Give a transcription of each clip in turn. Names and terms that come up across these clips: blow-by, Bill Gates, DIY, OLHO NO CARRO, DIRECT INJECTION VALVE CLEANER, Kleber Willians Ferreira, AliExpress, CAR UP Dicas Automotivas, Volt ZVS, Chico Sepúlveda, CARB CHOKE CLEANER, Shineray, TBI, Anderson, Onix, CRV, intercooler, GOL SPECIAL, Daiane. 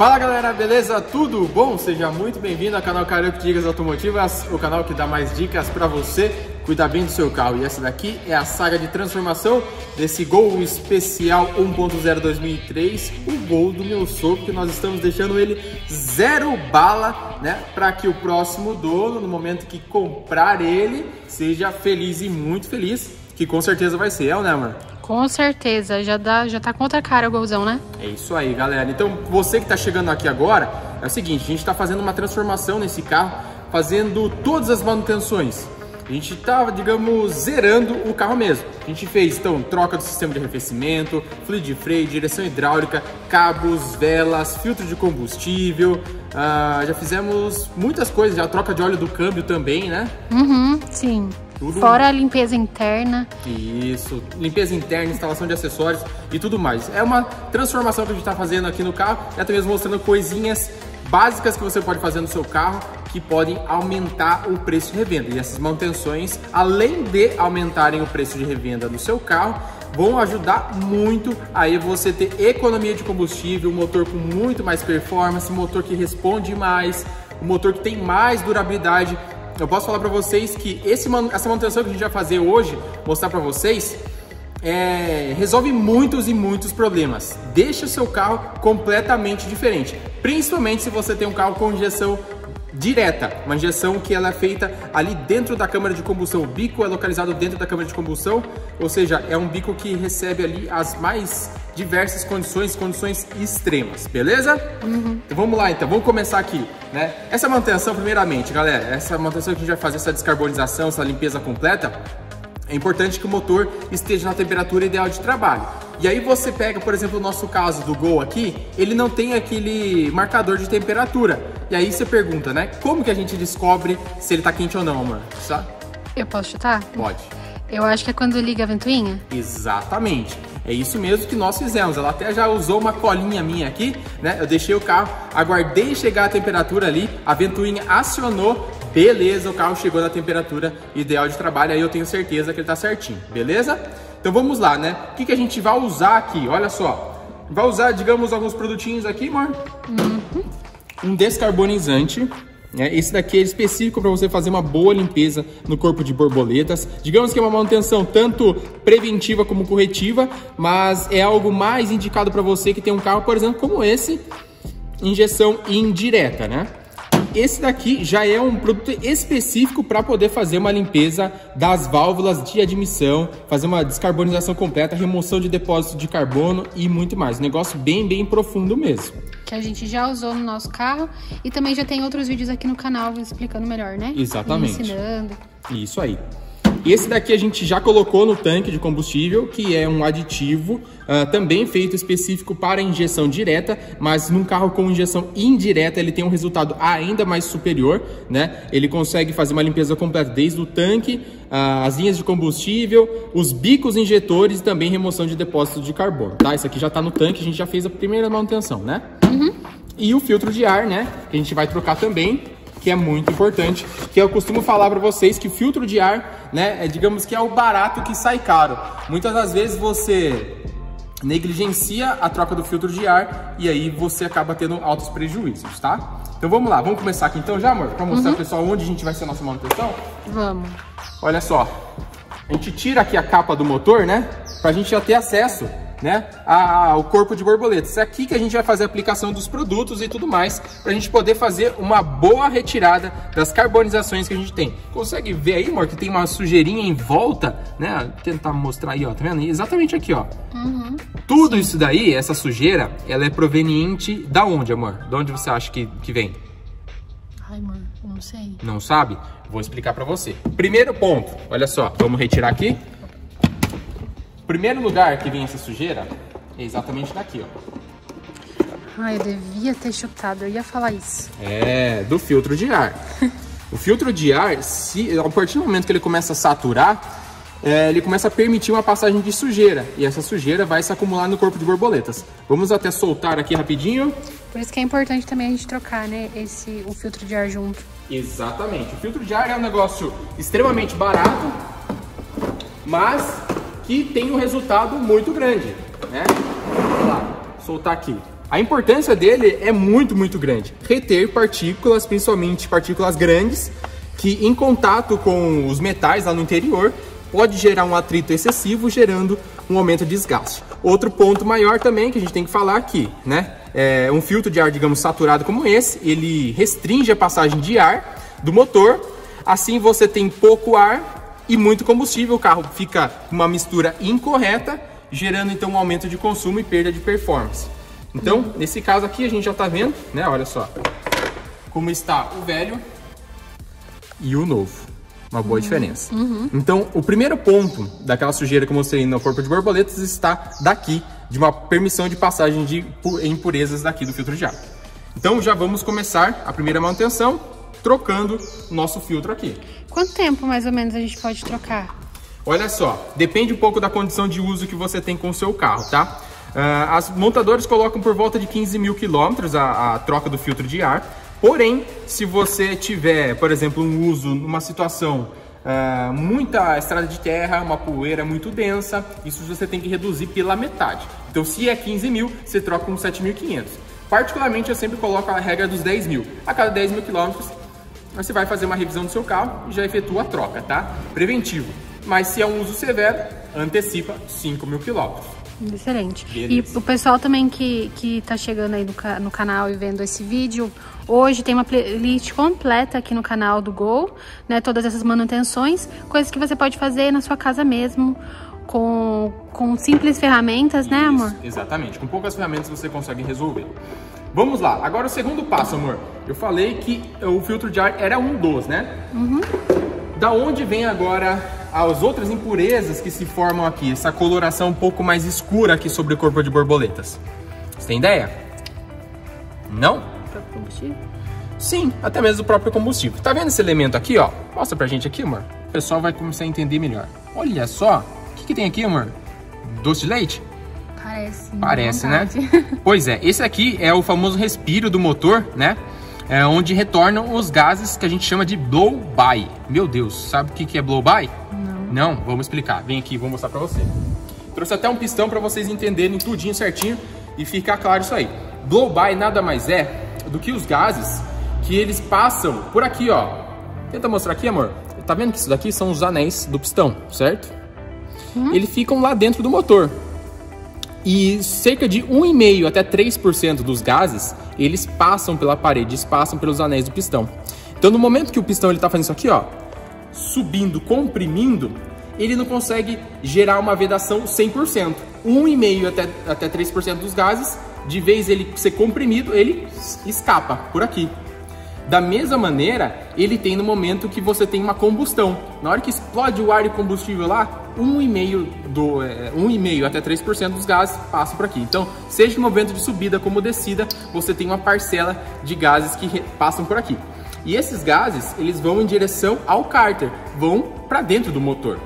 Fala galera, beleza? Tudo bom? Seja muito bem-vindo ao canal CAR UP Dicas Automotivas, o canal que dá mais dicas para você cuidar bem do seu carro. E essa daqui é a saga de transformação desse Gol Especial 1.0 2003, o Gol do meu sogro, que nós estamos deixando ele zero bala, né? Para que o próximo dono, no momento que comprar ele, seja feliz e muito feliz, que com certeza vai ser, né amor? Com certeza, já tá contra a cara o golzão, né? É isso aí, galera. Então, você que tá chegando aqui agora, é o seguinte, a gente tá fazendo uma transformação nesse carro, fazendo todas as manutenções. A gente tá, digamos, zerando o carro mesmo. A gente fez, então, troca do sistema de arrefecimento, fluido de freio, direção hidráulica, cabos, velas, filtro de combustível. Já fizemos muitas coisas, já troca de óleo do câmbio também, né? Uhum, sim. Tudo. Fora a limpeza interna. Isso, limpeza interna, instalação de acessórios e tudo mais. É uma transformação que a gente está fazendo aqui no carro, e até mesmo mostrando coisinhas básicas que você pode fazer no seu carro que podem aumentar o preço de revenda. E essas manutenções, além de aumentarem o preço de revenda do seu carro, vão ajudar muito aí você ter economia de combustível, um motor com muito mais performance, um motor que responde mais, um motor que tem mais durabilidade. Eu posso falar para vocês que essa manutenção que a gente vai fazer hoje, mostrar para vocês, resolve muitos e muitos problemas. Deixa o seu carro completamente diferente, principalmente se você tem um carro com injeção direta, uma injeção que ela é feita ali dentro da câmara de combustão. O bico é localizado dentro da câmara de combustão, ou seja, é um bico que recebe ali as mais diversas condições extremas, beleza? Uhum. Então vamos lá, então, vamos começar aqui, né? Essa manutenção, primeiramente, galera, essa manutenção que a gente vai fazer, essa descarbonização, essa limpeza completa, é importante que o motor esteja na temperatura ideal de trabalho. E aí você pega, por exemplo, o nosso caso do Gol aqui, ele não tem aquele marcador de temperatura. E aí você pergunta, né? Como que a gente descobre se ele tá quente ou não, amor? Sabe? Eu posso chutar? Pode. Eu acho que é quando liga a ventoinha? Exatamente. É isso mesmo que nós fizemos. Ela até já usou uma colinha minha aqui, né? Eu deixei o carro, aguardei chegar a temperatura ali, a ventoinha acionou, beleza, o carro chegou na temperatura ideal de trabalho, aí eu tenho certeza que ele tá certinho, beleza? Então vamos lá, né? O que que a gente vai usar aqui? Olha só. Vai usar, digamos, alguns produtinhos aqui, amor? Uhum. Um descarbonizante. Esse daqui é específico para você fazer uma boa limpeza no corpo de borboletas. Digamos que é uma manutenção tanto preventiva como corretiva, mas é algo mais indicado para você que tem um carro, por exemplo, como esse, injeção indireta, né? Esse daqui já é um produto específico para poder fazer uma limpeza das válvulas de admissão, fazer uma descarbonização completa, remoção de depósito de carbono e muito mais. Um negócio bem profundo mesmo. Que a gente já usou no nosso carro e também já tem outros vídeos aqui no canal explicando melhor, né? Exatamente. E ensinando. Isso aí. Esse daqui a gente já colocou no tanque de combustível, que é um aditivo também feito específico para injeção direta, mas num carro com injeção indireta ele tem um resultado ainda mais superior, né? Ele consegue fazer uma limpeza completa desde o tanque, as linhas de combustível, os bicos injetores e também remoção de depósito de carbono, tá? Isso aqui já tá no tanque, a gente já fez a primeira manutenção, né? Uhum. E o filtro de ar, né? Que a gente vai trocar também, que é muito importante, que eu costumo falar para vocês que filtro de ar, né, digamos que é o barato que sai caro. Muitas das vezes você negligencia a troca do filtro de ar e aí você acaba tendo altos prejuízos, tá? Então vamos lá, vamos começar aqui então já, amor, para mostrar pro pessoal onde a gente vai ser a nossa manutenção? Vamos. Olha só, a gente tira aqui a capa do motor, né, pra gente já ter acesso, né, ao corpo de borboletas. É aqui que a gente vai fazer a aplicação dos produtos e tudo mais, para a gente poder fazer uma boa retirada das carbonizações que a gente tem. Consegue ver aí, amor, que tem uma sujeirinha em volta, né? Tentar mostrar aí, ó, tá vendo? Exatamente aqui, ó. Uhum. Tudo isso daí, essa sujeira, ela é proveniente da onde, amor? Da onde você acha que vem? Ai, mano, não sei. Não sabe? Vou explicar para você. Primeiro ponto, olha só, vamos retirar aqui. Primeiro lugar que vem essa sujeira é exatamente daqui, ó. Ai, eu devia ter chutado, eu ia falar isso. É, do filtro de ar. O filtro de ar, a partir do momento que ele começa a saturar, ele começa a permitir uma passagem de sujeira. E essa sujeira vai se acumular no corpo de borboletas. Vamos até soltar aqui rapidinho. Por isso que é importante também a gente trocar, né, o filtro de ar junto. Exatamente. O filtro de ar é um negócio extremamente barato, mas... e tem um resultado muito grande, né? Vamos lá, soltar aqui. A importância dele é muito grande. Reter partículas, principalmente partículas grandes, que em contato com os metais lá no interior pode gerar um atrito excessivo, gerando um aumento de desgaste. Outro ponto maior também que a gente tem que falar aqui, né? É um filtro de ar, digamos, saturado como esse, ele restringe a passagem de ar do motor, assim você tem pouco ar e muito combustível, o carro fica com uma mistura incorreta, gerando então um aumento de consumo e perda de performance. Então, nesse caso aqui, a gente já está vendo, né? Olha só como está o velho e o novo. Uma boa diferença. Então, o primeiro ponto daquela sujeira que eu mostrei no corpo de borboletas está daqui, de uma permissão de passagem de impurezas daqui do filtro de ar. Então, já vamos começar a primeira manutenção, trocando o nosso filtro aqui. Quanto tempo, mais ou menos, a gente pode trocar? Olha só, depende um pouco da condição de uso que você tem com o seu carro, tá? As montadoras colocam por volta de 15.000 km a troca do filtro de ar. Porém, se você tiver, por exemplo, um uso numa situação muita estrada de terra, uma poeira muito densa, isso você tem que reduzir pela metade. Então, se é 15.000, você troca uns 7.500. Particularmente, eu sempre coloco a regra dos 10.000. A cada 10.000 km, você vai fazer uma revisão do seu carro e já efetua a troca, tá? Preventivo. Mas se é um uso severo, antecipa 5.000 km. Excelente. Beleza. E o pessoal também que tá chegando aí no canal e vendo esse vídeo, hoje tem uma playlist completa aqui no canal do Gol, né? Todas essas manutenções, coisas que você pode fazer na sua casa mesmo, com simples ferramentas, né, amor? Exatamente, com poucas ferramentas você consegue resolver. Vamos lá, agora o segundo passo, amor. Eu falei que o filtro de ar era um dos, né? Da onde vem agora as outras impurezas que se formam aqui, essa coloração um pouco mais escura aqui sobre o corpo de borboletas? Você tem ideia? Não? O próprio combustível? Sim, até mesmo o próprio combustível. Tá vendo esse elemento aqui, ó? Mostra pra gente aqui, amor. O pessoal vai começar a entender melhor. Olha só, o que tem aqui, amor? Doce de leite? Parece. Parece, né? Pois é, esse aqui é o famoso respiro do motor, né? É onde retornam os gases que a gente chama de blow-by. Meu Deus, sabe o que é blow-by? Não, vamos explicar. Vem aqui, vou mostrar pra você. Trouxe até um pistão pra vocês entenderem tudinho certinho e ficar claro isso aí. Blow-by nada mais é do que os gases que eles passam por aqui, ó. Tenta mostrar aqui, amor. Tá vendo que isso daqui são os anéis do pistão, certo? Eles ficam lá dentro do motor. E cerca de 1,5% até 3% dos gases, eles passam pela parede, eles passam pelos anéis do pistão. Então, no momento que o pistão está fazendo isso aqui, ó, subindo, comprimindo, ele não consegue gerar uma vedação 100%. 1,5% até 3% dos gases, de vez ele ser comprimido, ele escapa por aqui. Da mesma maneira, ele tem no momento que você tem uma combustão. Na hora que explode o ar e o combustível lá, 1,5% até 3% dos gases passam por aqui. Então, seja no momento de subida como descida, você tem uma parcela de gases que passam por aqui. E esses gases, eles vão em direção ao cárter, vão para dentro do motor.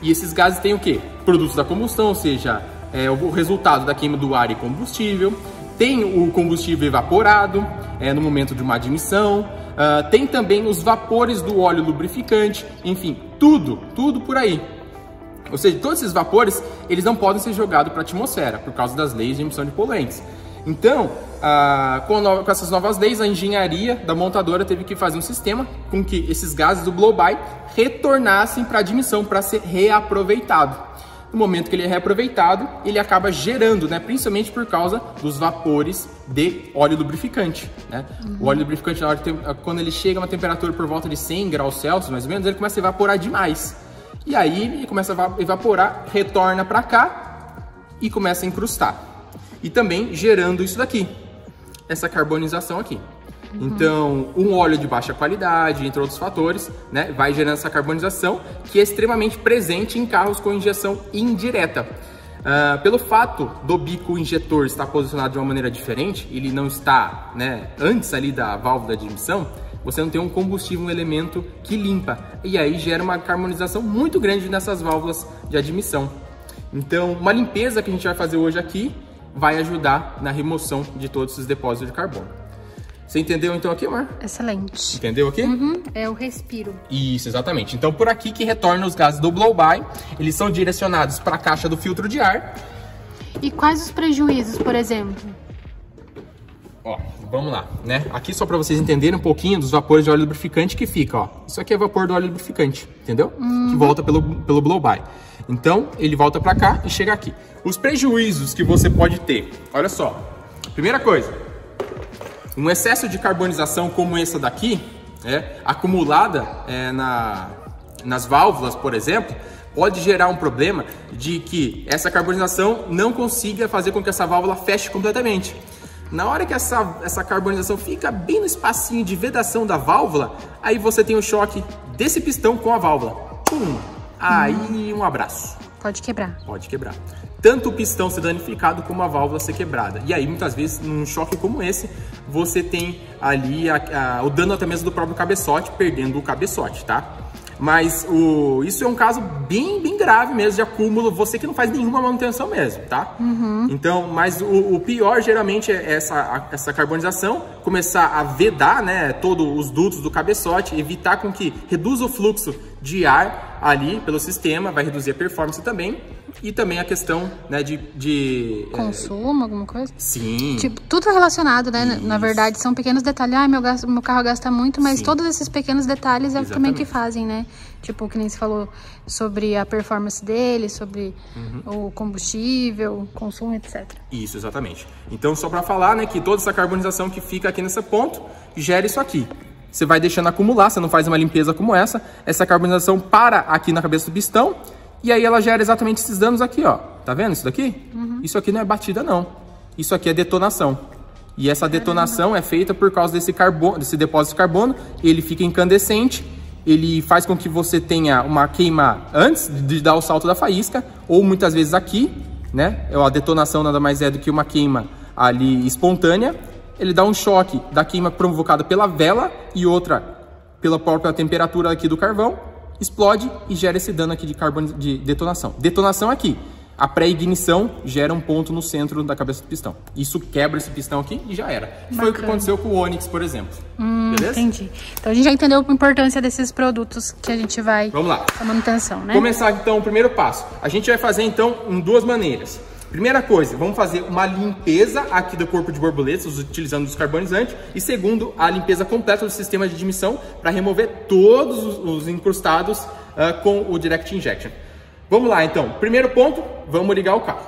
E esses gases têm o quê? Produtos da combustão, ou seja, o resultado da queima do ar e combustível. Tem o combustível evaporado no momento de uma admissão, tem também os vapores do óleo lubrificante, enfim, tudo por aí. Ou seja, todos esses vapores, eles não podem ser jogados para a atmosfera, por causa das leis de emissão de poluentes. Então, com essas novas leis, a engenharia da montadora teve que fazer um sistema com que esses gases do blow-by retornassem para a admissão, para ser reaproveitado. No momento que ele é reaproveitado, ele acaba gerando, né, principalmente por causa dos vapores de óleo lubrificante, né? O óleo lubrificante, na hora quando ele chega a uma temperatura por volta de 100 graus Celsius, mais ou menos, ele começa a evaporar demais. E aí ele começa a evaporar, retorna para cá e começa a incrustar. E também gerando isso daqui, essa carbonização aqui. Então, um óleo de baixa qualidade, entre outros fatores, né, vai gerando essa carbonização, que é extremamente presente em carros com injeção indireta. Pelo fato do bico injetor estar posicionado de uma maneira diferente, ele não está, né, antes ali da válvula de admissão, você não tem um combustível, um elemento que limpa. E aí gera uma carbonização muito grande nessas válvulas de admissão. Então, uma limpeza que a gente vai fazer hoje aqui vai ajudar na remoção de todos esses depósitos de carbono. Você entendeu então aqui, Mar? Excelente. Entendeu aqui? É o respiro. Isso, exatamente. Então, por aqui que retorna os gases do blow-by, eles são direcionados para a caixa do filtro de ar. E quais os prejuízos, por exemplo? Ó, vamos lá, né? Aqui só para vocês entenderem um pouquinho dos vapores de óleo lubrificante que fica, ó. Isso aqui é vapor do óleo lubrificante, entendeu? Que volta pelo blow-by. Então, ele volta para cá e chega aqui. Os prejuízos que você pode ter, olha só. Primeira coisa, um excesso de carbonização como essa daqui, acumulada nas válvulas, por exemplo, pode gerar um problema de que essa carbonização não consiga fazer com que essa válvula feche completamente. Na hora que essa carbonização fica bem no espacinho de vedação da válvula, aí você tem o choque desse pistão com a válvula. Aí um abraço. Pode quebrar. Pode quebrar. Tanto o pistão ser danificado como a válvula ser quebrada. E aí, muitas vezes, num choque como esse, você tem ali o dano até mesmo do próprio cabeçote, perdendo o cabeçote, tá? Mas isso é um caso bem, bem grave mesmo de acúmulo, você que não faz nenhuma manutenção mesmo, tá? Então, mas o pior geralmente é essa carbonização, começar a vedar, né, todos os dutos do cabeçote, evitar com que reduza o fluxo de ar ali pelo sistema, vai reduzir a performance também. E também a questão, né, de consumo, alguma coisa? Sim. Tipo, tudo relacionado, né? Isso. Na verdade, são pequenos detalhes. Ah, meu carro gasta muito, mas sim, todos esses pequenos detalhes é também que fazem, né? Tipo, que nem você falou sobre a performance dele, sobre o combustível, consumo, etc. Isso, exatamente. Então, só para falar, né, que toda essa carbonização que fica aqui nesse ponto gera isso aqui. Você vai deixando acumular, você não faz uma limpeza como essa. Essa carbonização para aqui na cabeça do pistão. E aí ela gera exatamente esses danos aqui, ó. Tá vendo isso daqui? Isso aqui não é batida, não. Isso aqui é detonação. E essa detonação é feita por causa desse depósito de carbono. Ele fica incandescente. Ele faz com que você tenha uma queima antes de dar o salto da faísca. Ou muitas vezes aqui, né? A detonação nada mais é do que uma queima ali espontânea. Ele dá um choque da queima provocada pela vela e outra pela própria temperatura aqui do carvão. Explode e gera esse dano aqui de detonação. Detonação aqui. A pré-ignição gera um ponto no centro da cabeça do pistão. Isso quebra esse pistão aqui e já era. Bacana. Foi o que aconteceu com o Onix, por exemplo. Beleza? Entendi. Então a gente já entendeu a importância desses produtos que a gente vai... Vamos lá. A manutenção, né? Começar então o primeiro passo. A gente vai fazer então em duas maneiras. Primeira coisa, vamos fazer uma limpeza aqui do corpo de borboletas, utilizando os carbonizantes. E segundo, a limpeza completa do sistema de admissão para remover todos os incrustados com o Direct Injection. Vamos lá, então. Primeiro ponto, vamos ligar o carro.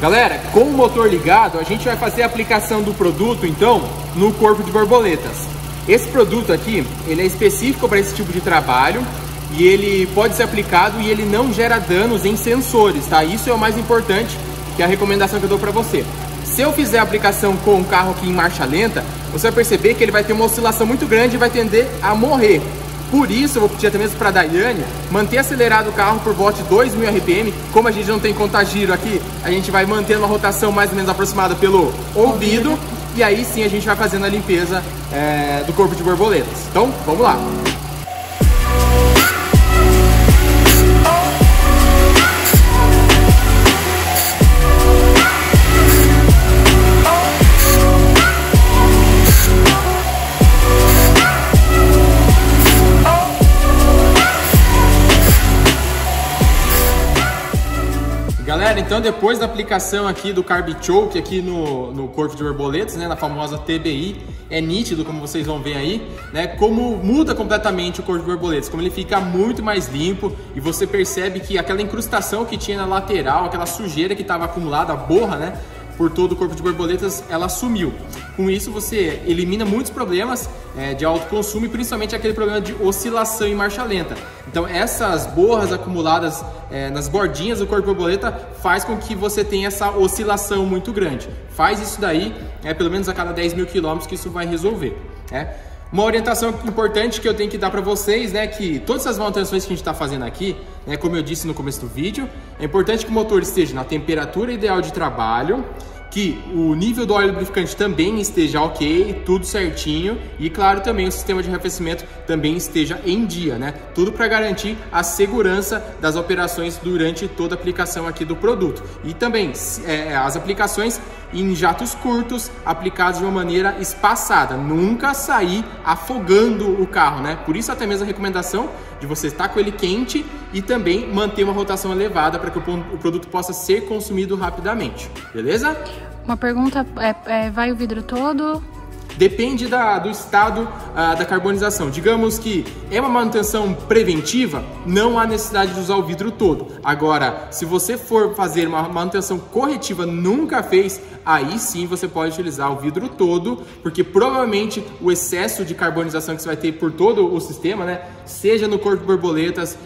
Galera, com o motor ligado, a gente vai fazer a aplicação do produto, então, no corpo de borboletas. Esse produto aqui, ele é específico para esse tipo de trabalho. E ele pode ser aplicado e ele não gera danos em sensores, tá? Isso é o mais importante, que é a recomendação que eu dou pra você. Se eu fizer a aplicação com o carro aqui em marcha lenta, você vai perceber que ele vai ter uma oscilação muito grande e vai tender a morrer. Por isso, eu vou pedir até mesmo pra Daiane manter acelerado o carro por volta de 2.000 RPM. Como a gente não tem contagiro aqui, a gente vai manter uma rotação mais ou menos aproximada pelo ouvido. E aí sim a gente vai fazendo a limpeza do corpo de borboletas. Então, vamos lá! Galera, então depois da aplicação aqui do CARB CHOKE aqui no corpo de borboletas, né, na famosa TBI, é nítido, como vocês vão ver aí, né, como muda completamente o corpo de borboletas, como ele fica muito mais limpo e você percebe que aquela incrustação que tinha na lateral, aquela sujeira que estava acumulada, a borra, né, por todo o corpo de borboletas, ela sumiu. Com isso, você elimina muitos problemas de alto consumo e principalmente aquele problema de oscilação em marcha lenta. Então, essas borras acumuladas nas bordinhas do corpo de borboleta faz com que você tenha essa oscilação muito grande. Faz isso daí, pelo menos a cada 10.000 quilômetros que isso vai resolver, né? Uma orientação importante que eu tenho que dar para vocês, né, que todas essas manutenções que a gente está fazendo aqui, né, como eu disse no começo do vídeo, é importante que o motor esteja na temperatura ideal de trabalho, que o nível do óleo lubrificante também esteja ok, tudo certinho e, claro, também o sistema de reabastecimento também esteja em dia, né? Tudo para garantir a segurança das operações durante toda a aplicação aqui do produto. E também as aplicações em jatos curtos, aplicados de uma maneira espaçada. Nunca sair afogando o carro, né? Por isso até mesmo a recomendação de você estar com ele quente e também manter uma rotação elevada para que o produto possa ser consumido rapidamente, beleza? Uma pergunta, vai o vidro todo? Depende do estado da carbonização. Digamos que é uma manutenção preventiva, não há necessidade de usar o vidro todo. Agora, se você for fazer uma manutenção corretiva, nunca fez, aí sim você pode utilizar o vidro todo, porque provavelmente o excesso de carbonização que você vai ter por todo o sistema, né, seja no corpo de borboletas,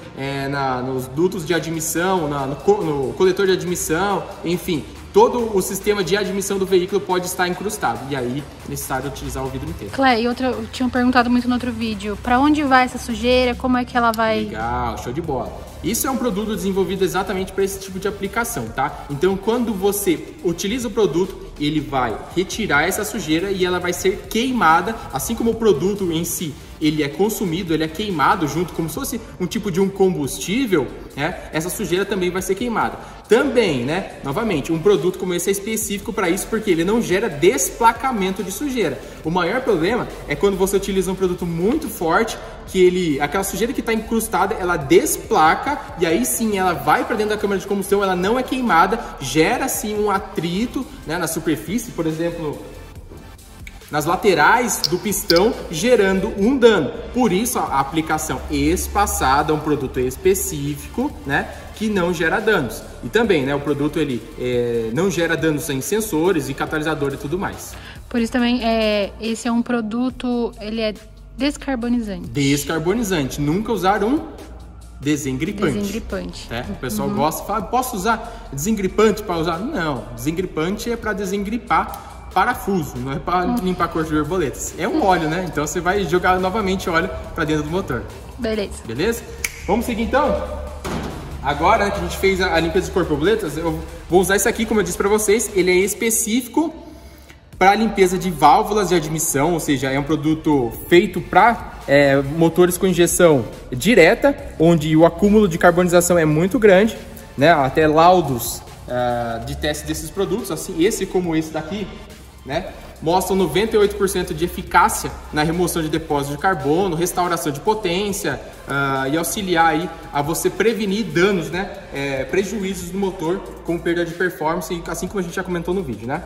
nos dutos de admissão, no coletor de admissão, enfim... Todo o sistema de admissão do veículo pode estar incrustado. E aí, é necessário utilizar o vidro inteiro. Clay, eu tinha perguntado muito no outro vídeo. Para onde vai essa sujeira? Como é que ela vai... Legal, show de bola. Isso é um produto desenvolvido exatamente para esse tipo de aplicação, tá? Então, quando você utiliza o produto, ele vai retirar essa sujeira e ela vai ser queimada. Assim como o produto em si, ele é consumido, ele é queimado junto, como se fosse um tipo de um combustível, né? Essa sujeira também vai ser queimada. Também, né? Novamente, um produto como esse é específico para isso, porque ele não gera desplacamento de sujeira. O maior problema é quando você utiliza um produto muito forte, que aquela sujeira que está incrustada, ela desplaca e aí sim ela vai para dentro da câmara de combustão, ela não é queimada, gera sim um atrito, né, na superfície, por exemplo, nas laterais do pistão, gerando um dano. Por isso a aplicação espaçada, um produto específico, né, que não gera danos. E também, né, o produto ele não gera danos em sensores e catalisador e tudo mais. Por isso também esse é um produto, ele é descarbonizante. Descarbonizante, nunca usar um desengripante. Desengripante. É, o pessoal gosta, fala, posso usar desengripante para usar? Não, desengripante é para desengripar parafuso, não é para limpar a cor de borboletas. É um óleo, né? Então você vai jogar novamente óleo para dentro do motor. Beleza. Beleza? Vamos seguir então? Agora que a gente fez a limpeza de cor de borboletas, eu vou usar isso aqui, como eu disse para vocês, ele é específico para limpeza de válvulas de admissão, ou seja, é um produto feito para motores com injeção direta, onde o acúmulo de carbonização é muito grande, né? Até laudos de teste desses produtos, assim, esse como esse daqui, né, mostram 98% de eficácia na remoção de depósito de carbono, restauração de potência e auxiliar aí a você prevenir danos, né, prejuízos do motor com perda de performance, assim como a gente já comentou no vídeo, né?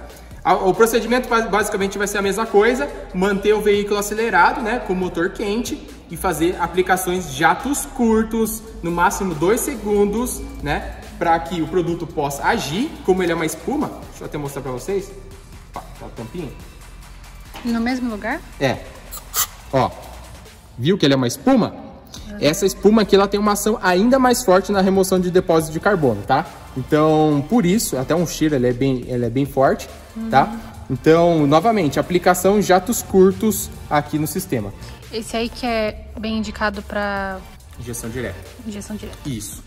O procedimento basicamente vai ser a mesma coisa, manter o veículo acelerado, né, com o motor quente e fazer aplicações de jatos curtos, no máximo 2 segundos, né, para que o produto possa agir. Como ele é uma espuma, deixa eu até mostrar para vocês. Tá a tampinha. No mesmo lugar? É. Ó, viu que ele é uma espuma? Essa espuma aqui, ela tem uma ação ainda mais forte na remoção de depósito de carbono, tá? Então, por isso, até um cheiro, ele é bem forte, tá? Então, novamente, aplicação jatos curtos aqui no sistema. Esse aí que é bem indicado para... Injeção direta. Injeção direta. Isso.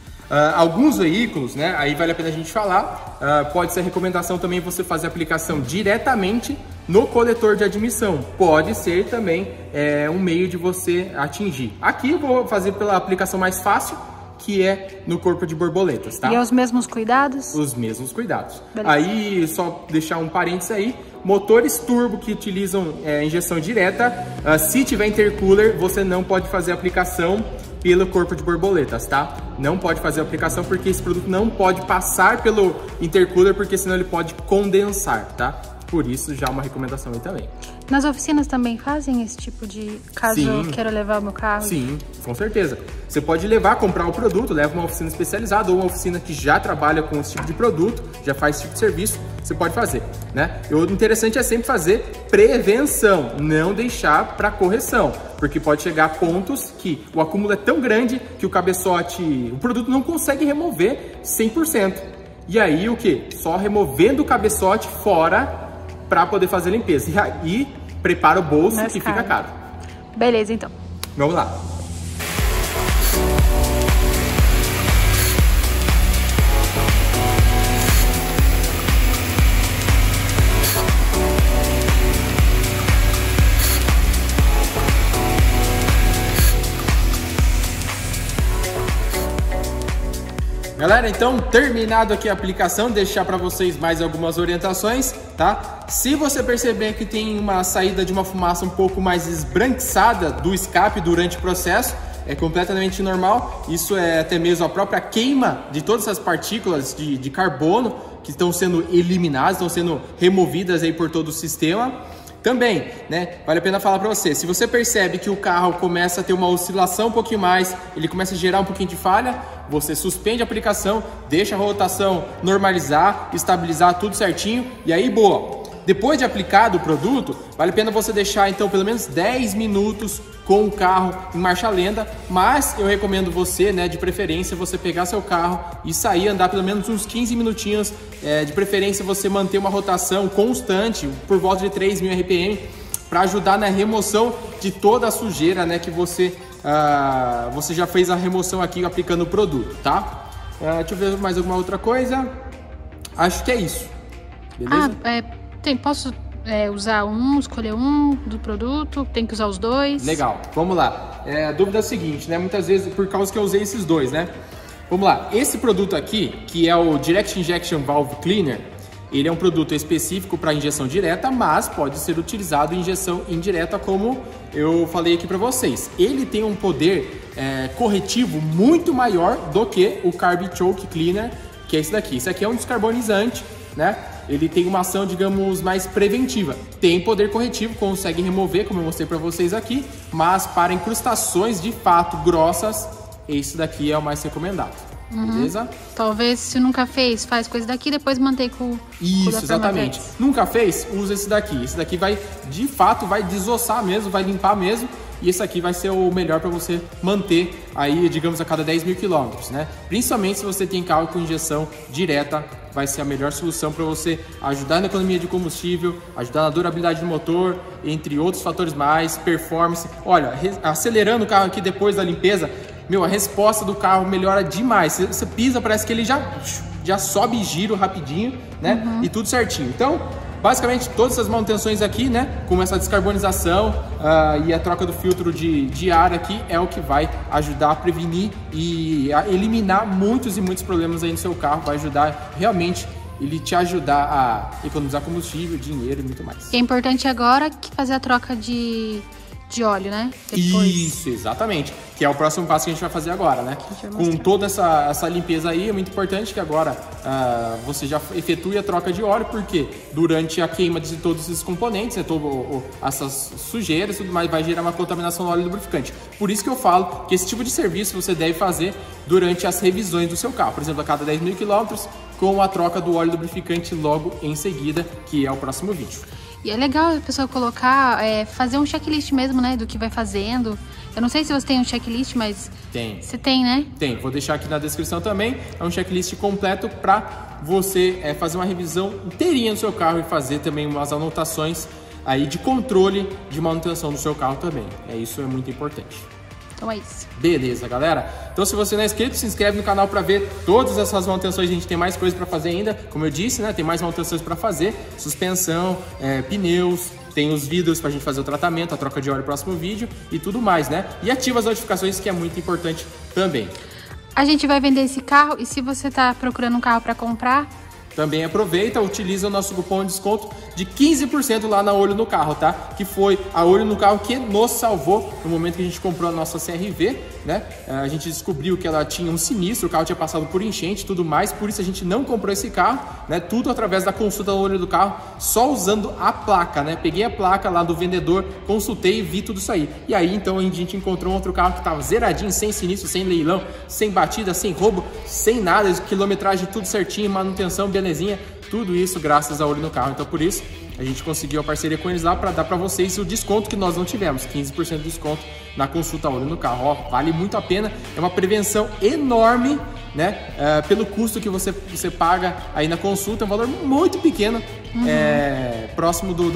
Alguns veículos, né, aí vale a pena a gente falar, pode ser recomendação também você fazer a aplicação diretamente no coletor de admissão. Pode ser também um meio de você atingir. Aqui eu vou fazer pela aplicação mais fácil, que é no corpo de borboletas, tá? E é os mesmos cuidados? Os mesmos cuidados. Beleza. Aí, só deixar um parênteses aí, motores turbo que utilizam injeção direta, se tiver intercooler, você não pode fazer a aplicação pelo corpo de borboletas, tá? Não pode fazer a aplicação porque esse produto não pode passar pelo intercooler, porque senão ele pode condensar, tá? Por isso, já uma recomendação aí também. Nas oficinas também fazem esse tipo de... Caso Sim. eu queira levar o meu carro? Sim, com certeza. Você pode levar, comprar o produto, leva uma oficina especializada ou uma oficina que já trabalha com esse tipo de produto, já faz esse tipo de serviço, você pode fazer, né? O interessante é sempre fazer prevenção, não deixar para correção, porque pode chegar a pontos que o acúmulo é tão grande que o cabeçote, o produto não consegue remover 100%. E aí o que? Só removendo o cabeçote fora para poder fazer a limpeza. E aí, prepara o bolso, mas que fica caro. Beleza, então. Vamos lá. Galera, então, terminado aqui a aplicação, deixar para vocês mais algumas orientações, tá? Se você perceber que tem uma saída de uma fumaça um pouco mais esbranquiçada do escape durante o processo, é completamente normal. Isso é até mesmo a própria queima de todas as partículas de carbono que estão sendo eliminadas, estão sendo removidas aí por todo o sistema. Também, né, vale a pena falar para você, se você percebe que o carro começa a ter uma oscilação um pouquinho mais, ele começa a gerar um pouquinho de falha, você suspende a aplicação, deixa a rotação normalizar, estabilizar tudo certinho e aí boa. Depois de aplicado o produto, vale a pena você deixar então pelo menos 10 minutos com o carro em marcha lenta, mas eu recomendo você, né, de preferência você pegar seu carro e sair, andar pelo menos uns 15 minutinhos, de preferência você manter uma rotação constante por volta de 3.000 RPM para ajudar na remoção de toda a sujeira, né, que você já fez a remoção aqui aplicando o produto, tá? Deixa eu ver mais alguma outra coisa, acho que é isso, beleza? Posso usar escolher um do produto, tem que usar os dois? Legal, vamos lá. A dúvida é a seguinte, né? Muitas vezes, por causa que eu usei esses dois, né? Vamos lá, esse produto aqui, que é o Direct Injection Valve Cleaner, ele é um produto específico para injeção direta, mas pode ser utilizado em injeção indireta, como eu falei aqui para vocês. Ele tem um poder corretivo muito maior do que o CARB CHOKE CLEANER, que é esse daqui. Esse aqui é um descarbonizante, né? Ele tem uma ação, digamos, mais preventiva. Tem poder corretivo, consegue remover, como eu mostrei para vocês aqui, mas para incrustações de fato grossas, isso daqui é o mais recomendado, beleza? Talvez se nunca fez, faz coisa daqui, depois mantém com o... Isso, exatamente. Nunca fez, usa esse daqui. Esse daqui vai, de fato, vai desossar mesmo, vai limpar mesmo, e esse aqui vai ser o melhor para você manter aí, digamos, a cada 10.000 quilômetros, né? Principalmente se você tem carro com injeção direta, vai ser a melhor solução para você ajudar na economia de combustível, ajudar na durabilidade do motor, entre outros fatores mais, performance. Olha, acelerando o carro aqui depois da limpeza, meu, a resposta do carro melhora demais. Você pisa, parece que ele já sobe giro rapidinho, né? E tudo certinho. Então, basicamente, todas essas manutenções aqui, né, como essa descarbonização e a troca do filtro de ar aqui, é o que vai ajudar a prevenir e a eliminar muitos e muitos problemas aí no seu carro. Vai ajudar realmente, ele te ajudar a economizar combustível, dinheiro e muito mais. É importante agora fazer a troca de óleo, né? Depois... Isso, exatamente. Que é o próximo passo que a gente vai fazer agora, né? Com toda essa limpeza aí, é muito importante que agora você já efetue a troca de óleo, porque durante a queima de todos esses componentes, né, essas sujeiras, tudo mais, vai gerar uma contaminação no óleo lubrificante. Por isso que eu falo que esse tipo de serviço você deve fazer durante as revisões do seu carro. Por exemplo, a cada 10.000 quilômetros, com a troca do óleo lubrificante logo em seguida, que é o próximo vídeo. E é legal a pessoa colocar, fazer um checklist mesmo, né, do que vai fazendo. Eu não sei se você tem um checklist, mas... Tem. Você tem, né? Tem, vou deixar aqui na descrição também. É um checklist completo para você fazer uma revisão inteirinha do seu carro e fazer também umas anotações aí de controle de manutenção do seu carro também. Isso é muito importante. Então é isso. Beleza, galera. Então, se você não é inscrito, se inscreve no canal para ver todas essas manutenções. A gente tem mais coisas para fazer ainda. Como eu disse, né? Tem mais manutenções para fazer. Suspensão, pneus, tem os vidros para a gente fazer o tratamento, a troca de óleo no próximo vídeo e tudo mais, né? E ativa as notificações, que é muito importante também. A gente vai vender esse carro e se você está procurando um carro para comprar... Também aproveita, utiliza o nosso cupom de desconto de 15% lá na Olho no Carro, tá? Que foi a Olho no Carro que nos salvou no momento que a gente comprou a nossa CRV, né? A gente descobriu que ela tinha um sinistro, o carro tinha passado por enchente e tudo mais, por isso a gente não comprou esse carro, né? Tudo através da consulta no Olho do Carro, só usando a placa, né? Peguei a placa lá do vendedor, consultei e vi tudo isso aí. E aí, então, a gente encontrou outro carro que tava zeradinho, sem sinistro, sem leilão, sem batida, sem roubo, sem nada, quilometragem tudo certinho, manutenção, beleza. Tudo isso graças a Olho no Carro. Então, por isso, a gente conseguiu a parceria com eles lá para dar para vocês o desconto que nós não tivemos, 15% de desconto na consulta Olho no Carro. Ó, vale muito a pena, é uma prevenção enorme, né? Pelo custo que você paga aí na consulta, é um valor muito pequeno, próximo dos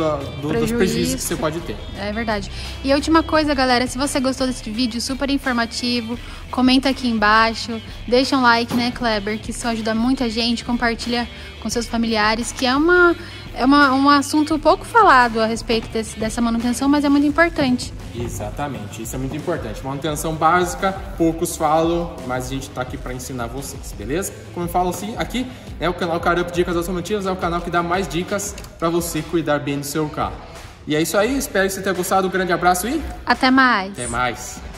prejuízos que você pode ter. É verdade. E a última coisa, galera, se você gostou desse vídeo super informativo, comenta aqui embaixo, deixa um like, né, Kleber, que isso ajuda muita gente, compartilha com seus familiares, que é um assunto pouco falado a respeito dessa manutenção, mas é muito importante. Exatamente, isso é muito importante. Manutenção básica, poucos falam, mas a gente está aqui para ensinar vocês, beleza? Como eu falo assim, aqui é o canal CAR UP Dicas Automotivas, é o canal que dá mais dicas para você cuidar bem do seu carro. E é isso aí, espero que você tenha gostado, um grande abraço e... Até mais! Até mais!